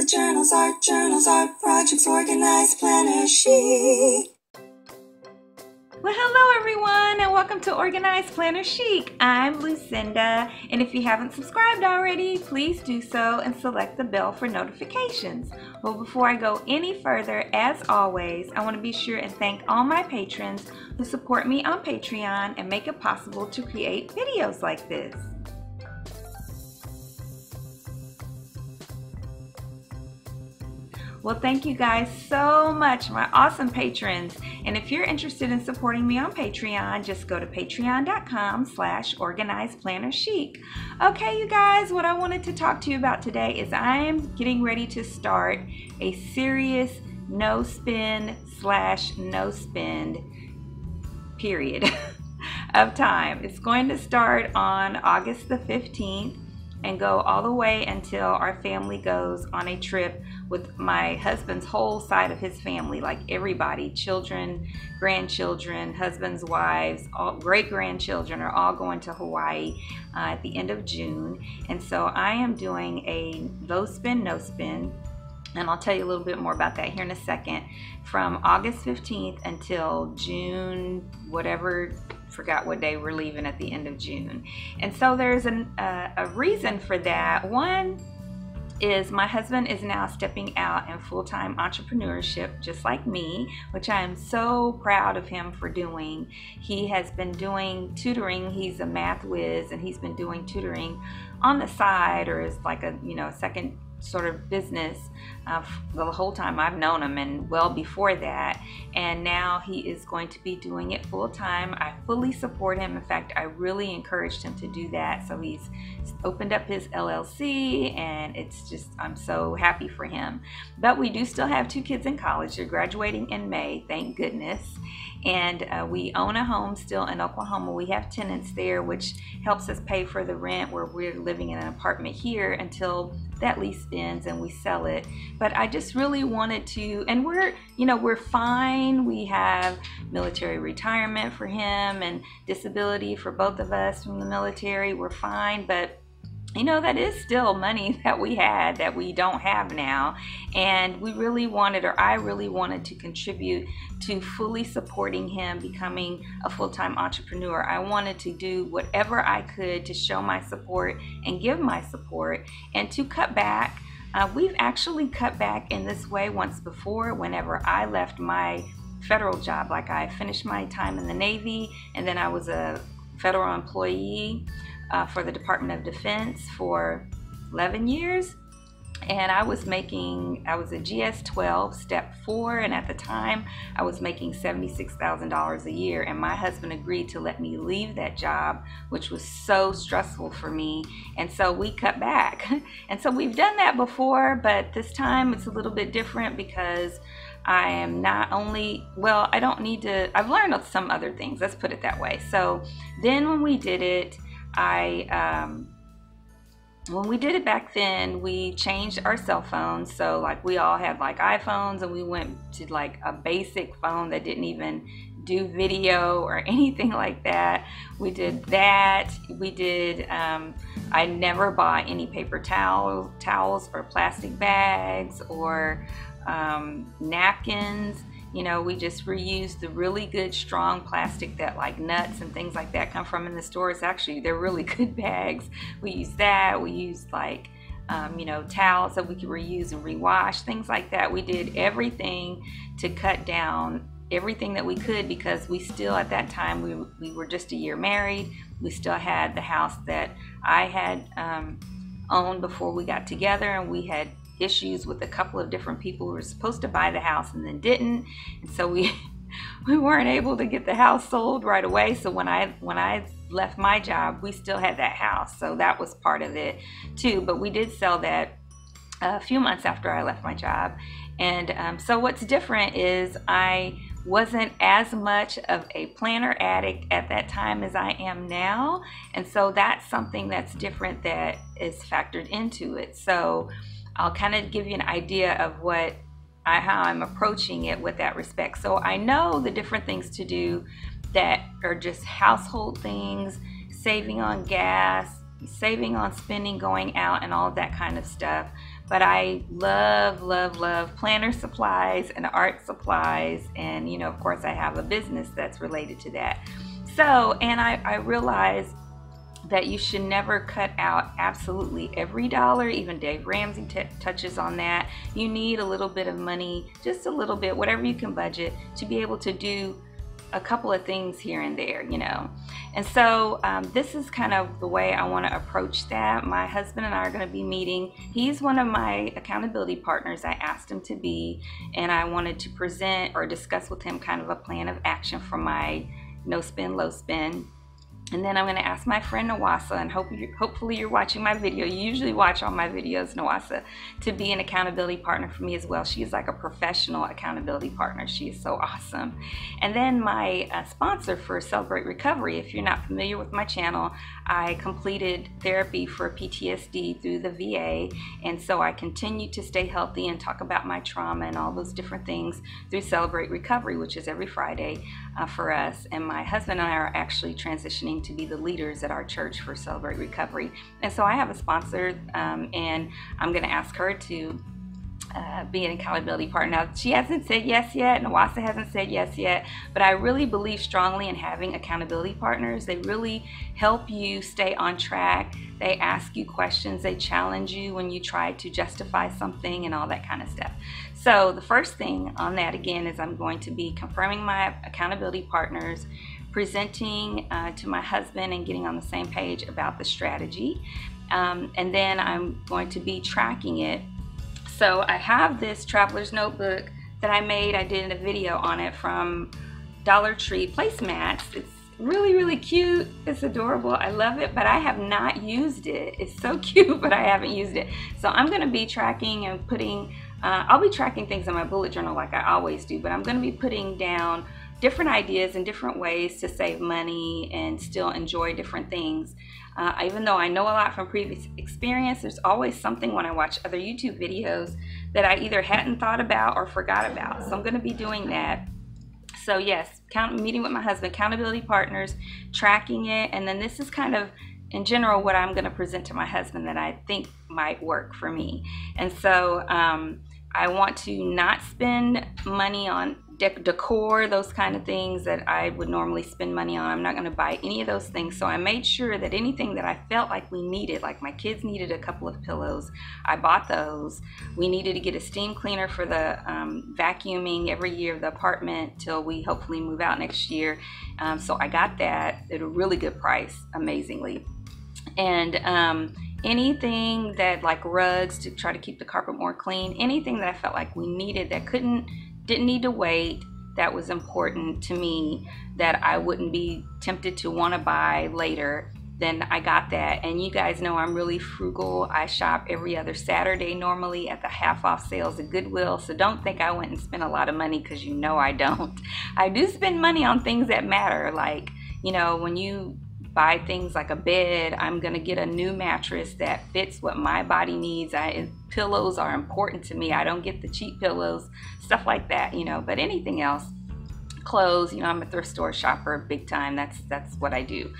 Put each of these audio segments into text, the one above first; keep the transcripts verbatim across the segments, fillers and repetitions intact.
with journals, art, journals, art, projects, organized, planner, chic. Well, hello everyone, and welcome to Organized Planner Chic. I'm Lucinda, and if you haven't subscribed already, please do so and select the bell for notifications. Well, before I go any further, as always, I want to be sure and thank all my patrons who support me on Patreon and make it possible to create videos like this. Well, thank you guys so much, my awesome patrons. And if you're interested in supporting me on Patreon, just go to patreon.com slash organizedplannerchic. Okay, you guys, what I wanted to talk to you about today is I am getting ready to start a serious no spend slash no spend period of time. It's going to start on August the fifteenth. And go all the way until our family goes on a trip with my husband's whole side of his family, like everybody, children, grandchildren, husbands, wives, all great-grandchildren are all going to Hawaii uh, at the end of June. And so I am doing a low spend, no spend, and I'll tell you a little bit more about that here in a second, from August fifteenth until June, whatever, forgot what day we're leaving at the end of June. And so there's an, uh, a reason for that. One is my husband is now stepping out in full-time entrepreneurship, just like me, which I am so proud of him for doing. He has been doing tutoring. He's a math whiz, and he's been doing tutoring on the side, or as like a, you know, second sort of business uh, the whole time I've known him, and well before that, and now he is going to be doing it full-time. I fully support him. In fact, I really encouraged him to do that, so he's opened up his L L C, and it's just, I'm so happy for him. But we do still have two kids in college. They're graduating in May, thank goodness, and uh, we own a home still in Oklahoma. We have tenants there, which helps us pay for the rent, where we're living in an apartment here until that lease ends and we sell it. But I just really wanted to, and we're, you know, we're fine. We have military retirement for him and disability for both of us from the military. We're fine, but you know, that is still money that we had that we don't have now, and we really wanted, or I really wanted to contribute to fully supporting him becoming a full-time entrepreneur. I wanted to do whatever I could to show my support and give my support and to cut back. Uh, we've actually cut back in this way once before, whenever I left my federal job. Like, I finished my time in the Navy, and then I was a federal employee Uh, for the Department of Defense for eleven years, and I was making, I was a G S twelve step four, and at the time I was making seventy-six thousand dollars a year, and my husband agreed to let me leave that job, which was so stressful for me, and so we cut back. And so we've done that before, but this time it's a little bit different, because I am not only, well, I don't need to, I've learned some other things, let's put it that way. So then when we did it, I, um, when we did it back then, we changed our cell phones. So like, we all had like iPhones, and we went to like a basic phone that didn't even do video or anything like that. We did that. We did, um, I never bought any paper towel, towels or plastic bags or um, napkins. You know, we just reuse the really good strong plastic that like nuts and things like that come from in the stores. Actually, they're really good bags. We use that. We use like, um, you know, towels that we can reuse and rewash, things like that. We did everything to cut down everything that we could, because we still, at that time, we, we were just a year married. We still had the house that I had um, owned before we got together, and we had issues with a couple of different people who were supposed to buy the house and then didn't, and so we we weren't able to get the house sold right away. So when I when I left my job, we still had that house, so that was part of it too. But we did sell that a few months after I left my job, and um, so what's different is I wasn't as much of a planner addict at that time as I am now, and so that's something that's different that is factored into it. So I'll kind of give you an idea of what I, how I'm approaching it with that respect. So I know the different things to do that are just household things, saving on gas, saving on spending, going out, and all of that kind of stuff. But I love, love, love planner supplies and art supplies. And, you know, of course, I have a business that's related to that. So, and I, I realized that you should never cut out absolutely every dollar. Even Dave Ramsey t touches on that. You need a little bit of money, just a little bit, whatever you can budget, to be able to do a couple of things here and there, you know. And so um, this is kind of the way I want to approach that. My husband and I are going to be meeting. He's one of my accountability partners. I asked him to be, and I wanted to present or discuss with him kind of a plan of action for my no spend, low spend. And then I'm going to ask my friend Nawasa, and hope you, hopefully you're watching my video. You usually watch all my videos, Nawasa, to be an accountability partner for me as well. She is like a professional accountability partner. She is so awesome. And then my uh, sponsor for Celebrate Recovery, if you're not familiar with my channel, I completed therapy for P T S D through the V A. And so I continue to stay healthy and talk about my trauma and all those different things through Celebrate Recovery, which is every Friday uh, for us. And my husband and I are actually transitioning to be the leaders at our church for Celebrate Recovery. And so I have a sponsor, um, and I'm going to ask her to uh, be an accountability partner. Now, she hasn't said yes yet. Nawasa hasn't said yes yet, but I really believe strongly in having accountability partners. They really help you stay on track. They ask you questions. They challenge you when you try to justify something and all that kind of stuff. So the first thing on that, again, is I'm going to be confirming my accountability partners, presenting uh, to my husband and getting on the same page about the strategy. Um, and then I'm going to be tracking it. So I have this traveler's notebook that I made. I did a video on it from Dollar Tree placemats. It's really, really cute. It's adorable. I love it, but I have not used it. It's so cute, but I haven't used it. So I'm going to be tracking and putting, uh, I'll be tracking things in my bullet journal like I always do, but I'm going to be putting down different ideas and different ways to save money and still enjoy different things. Uh, even though I know a lot from previous experience, there's always something when I watch other YouTube videos that I either hadn't thought about or forgot about. So I'm going to be doing that. So yes, count, meeting with my husband, accountability partners, tracking it, and then this is kind of in general what I'm going to present to my husband that I think might work for me. And so um, I want to not spend money on decor, those kind of things that I would normally spend money on. I'm not going to buy any of those things. So I made sure that anything that I felt like we needed, like my kids needed a couple of pillows, I bought those. We needed to get a steam cleaner for the um, vacuuming every year of the apartment till we hopefully move out next year. Um, so I got that at a really good price, amazingly. And um, anything that, like rugs to try to keep the carpet more clean, anything that I felt like we needed that couldn't didn't need to wait, that was important to me, that I wouldn't be tempted to want to buy later, then I got that. And you guys know I'm really frugal. I shop every other Saturday normally at the half off sales at Goodwill, so don't think I went and spent a lot of money, because you know I don't. I do spend money on things that matter, like, you know, when you buy things like a bed, I'm gonna get a new mattress that fits what my body needs. I, pillows are important to me. I don't get the cheap pillows, stuff like that, you know. But anything else, clothes, you know, I'm a thrift store shopper big time. That's that's what I do.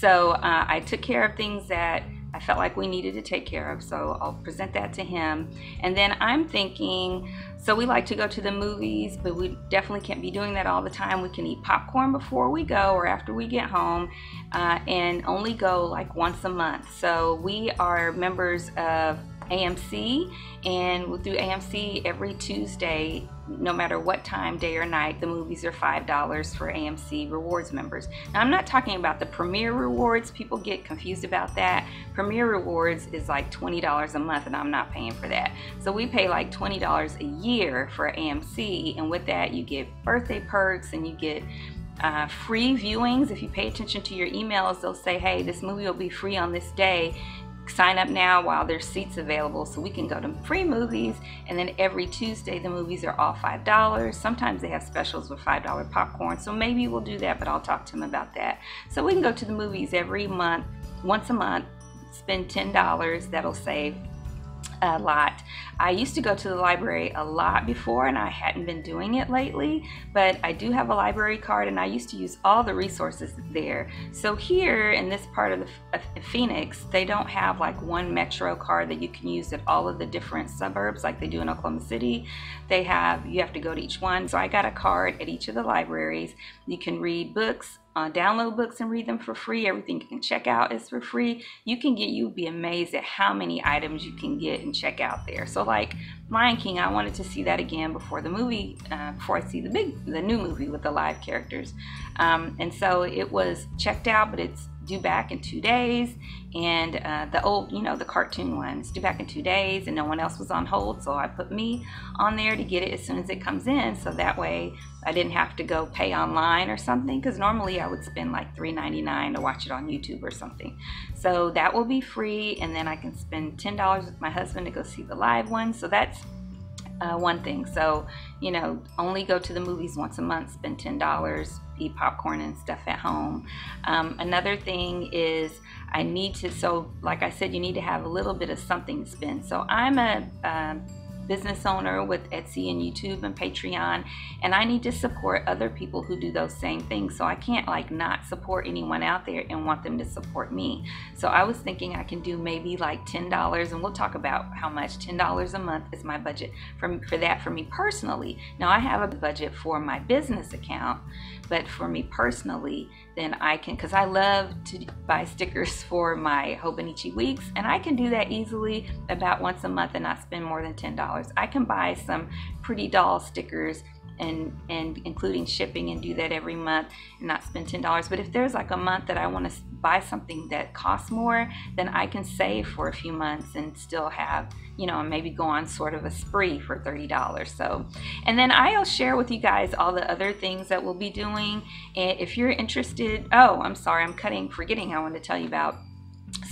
So uh, I took care of things that I felt like we needed to take care of, so I'll present that to him. And then I'm thinking, so we like to go to the movies, but we definitely can't be doing that all the time. We can eat popcorn before we go or after we get home, uh, and only go like once a month. So we are members of A M C, and through A M C every Tuesday, no matter what time, day or night, the movies are five dollars for A M C Rewards members. Now, I'm not talking about the Premier Rewards. People get confused about that. Premier Rewards is like twenty dollars a month, and I'm not paying for that. So we pay like twenty dollars a year for A M C, and with that, you get birthday perks, and you get Uh, free viewings. If you pay attention to your emails, they'll say, hey, this movie will be free on this day, sign up now while there's seats available, so we can go to free movies. And then every Tuesday the movies are all five dollars. Sometimes they have specials with five dollar popcorn, so maybe we'll do that, but I'll talk to him about that. So we can go to the movies every month, once a month, spend ten dollars. That'll save a lot. I used to go to the library a lot before, and I hadn't been doing it lately, but I do have a library card, and I used to use all the resources there. So here in this part of, the, of Phoenix, they don't have like one Metro card that you can use at all of the different suburbs like they do in Oklahoma City. They have, you have to go to each one. So I got a card at each of the libraries. You can read books, Uh, download books and read them for free. Everything you can check out is for free. You can get, you'd be amazed at how many items you can get and check out there. So like Lion King, I wanted to see that again before the movie, uh, before I see the big, the new movie with the live characters. Um, and so it was checked out, but it's due back in two days. And uh, the old, you know, the cartoon ones due back in two days and no one else was on hold. So I put me on there to get it as soon as it comes in. So that way I didn't have to go pay online or something, because normally I would spend like three ninety-nine to watch it on YouTube or something. So that will be free. And then I can spend ten dollars with my husband to go see the live one. So that's uh, one thing. So, you know, only go to the movies once a month, spend ten dollars, eat popcorn and stuff at home. Um, another thing is I need to, so like I said, you need to have a little bit of something to spend. So I'm a um, business owner with Etsy and YouTube and Patreon, and I need to support other people who do those same things. So I can't like not support anyone out there and want them to support me. So I was thinking I can do maybe like ten dollars, and we'll talk about how much. Ten dollars a month is my budget for, for that for me personally. Now I have a budget for my business account, but for me personally, then I can, because I love to buy stickers for my Hobonichi weeks, and I can do that easily about once a month and not spend more than ten dollars. I can buy some pretty doll stickers and, and including shipping, and do that every month and not spend ten dollars. But if there's like a month that I want to buy something that costs more, then I can save for a few months and still have, you know, and maybe go on sort of a spree for thirty dollars. So, and then I'll share with you guys all the other things that we'll be doing. And if you're interested, oh, I'm sorry, I'm cutting, forgetting I want to tell you about.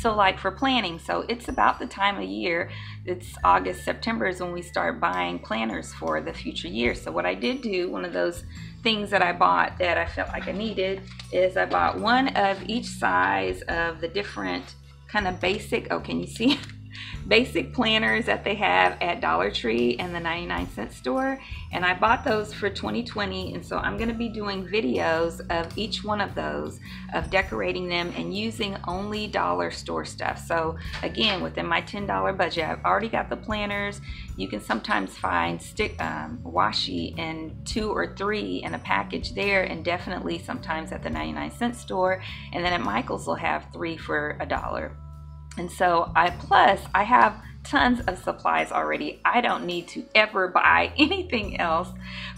So like for planning, so it's about the time of year, it's August, September is when we start buying planners for the future year. So what I did do, one of those things that I bought that I felt like I needed, is I bought one of each size of the different kind of basic, oh, can you see? Basic planners that they have at Dollar Tree and the ninety-nine cent store, and I bought those for twenty twenty, and so I'm going to be doing videos of each one of those, of decorating them and using only dollar store stuff. So again, within my ten dollar budget, I've already got the planners. You can sometimes find stick um, washi in two or three in a package there, and definitely sometimes at the ninety-nine cent store, and then at Michael's will have three for a dollar. And so I, plus I have tons of supplies already. I don't need to ever buy anything else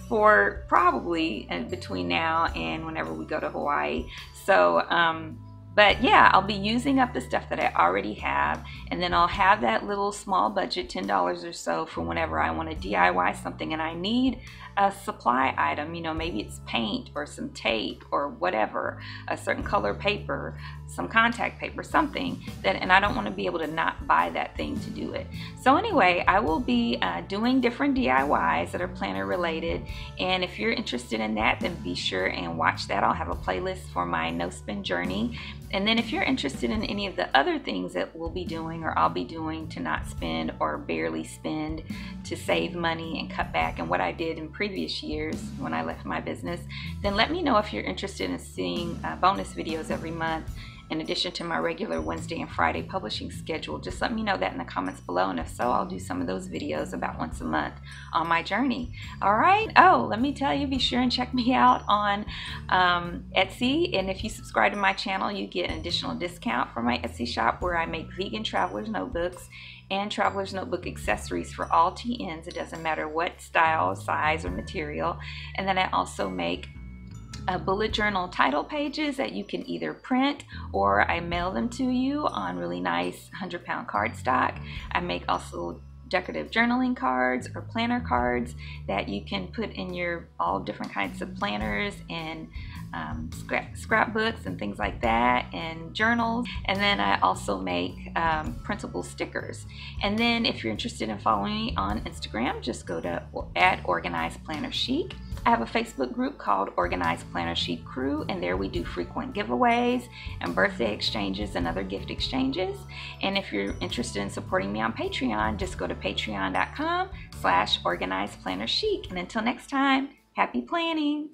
for probably and between now and whenever we go to Hawaii. So, um, but yeah, I'll be using up the stuff that I already have, and then I'll have that little small budget, ten dollars or so, for whenever I want to D I Y something and I need a supply item. You know, maybe it's paint or some tape or whatever, a certain color paper, some contact paper, something that, and I don't want to be able to not buy that thing to do it. So anyway, I will be uh, doing different D I Ys that are planner related, and if you're interested in that, then be sure and watch that. I'll have a playlist for my no spend journey. And then if you're interested in any of the other things that we'll be doing, or I'll be doing, to not spend or barely spend, to save money and cut back, and what I did in previous years when I left my business, then let me know if you're interested in seeing uh, bonus videos every month in addition to my regular Wednesday and Friday publishing schedule. Just let me know that in the comments below, and if so, I'll do some of those videos about once a month on my journey. All right, oh, let me tell you, be sure and check me out on um, Etsy, and if you subscribe to my channel, you get an additional discount for my Etsy shop, where I make vegan traveler's notebooks and traveler's notebook accessories for all T Ns. It doesn't matter what style, size, or material. And then I also make Uh, bullet journal title pages that you can either print, or I mail them to you on really nice one hundred pound cardstock. I make also decorative journaling cards or planner cards that you can put in your all different kinds of planners and um, scrap, scrapbooks and things like that, and journals. And then I also make um, printable stickers. And then if you're interested in following me on Instagram, just go to at Organized Planner Chic. I have a Facebook group called Organized Planner Chic Crew, and there we do frequent giveaways and birthday exchanges and other gift exchanges. And if you're interested in supporting me on Patreon, just go to patreon.com slash organized planner chic. And until next time, happy planning!